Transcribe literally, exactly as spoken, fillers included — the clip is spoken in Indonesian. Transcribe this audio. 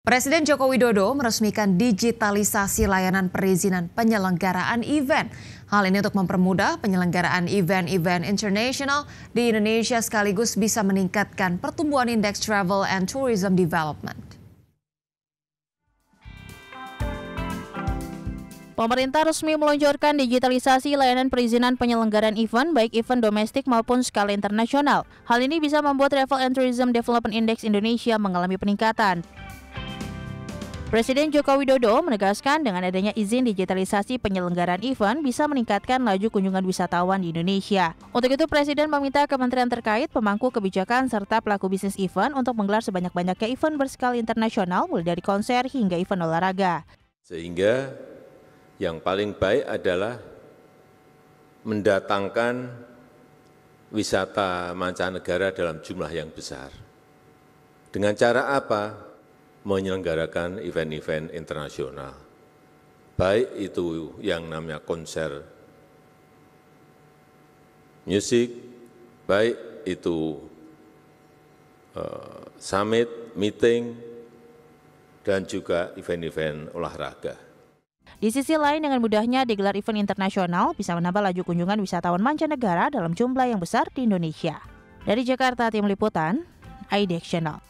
Presiden Joko Widodo meresmikan digitalisasi layanan perizinan penyelenggaraan event. Hal ini untuk mempermudah penyelenggaraan event-event internasional di Indonesia sekaligus bisa meningkatkan pertumbuhan indeks travel and tourism development. Pemerintah resmi meluncurkan digitalisasi layanan perizinan penyelenggaraan event, baik event domestik maupun skala internasional. Hal ini bisa membuat Travel and Tourism Development Index Indonesia mengalami peningkatan. Presiden Joko Widodo menegaskan dengan adanya izin digitalisasi penyelenggaraan event bisa meningkatkan laju kunjungan wisatawan di Indonesia. Untuk itu, Presiden meminta kementerian terkait, pemangku kebijakan, serta pelaku bisnis event untuk menggelar sebanyak-banyaknya event berskala internasional, mulai dari konser hingga event olahraga. Sehingga yang paling baik adalah mendatangkan wisata mancanegara dalam jumlah yang besar. Dengan cara apa? Menyelenggarakan event-event internasional. Baik itu yang namanya konser musik, baik itu uh, summit, meeting, dan juga event-event olahraga. Di sisi lain, dengan mudahnya digelar event internasional bisa menambah laju kunjungan wisatawan mancanegara dalam jumlah yang besar di Indonesia. Dari Jakarta, tim liputan I D X Channel.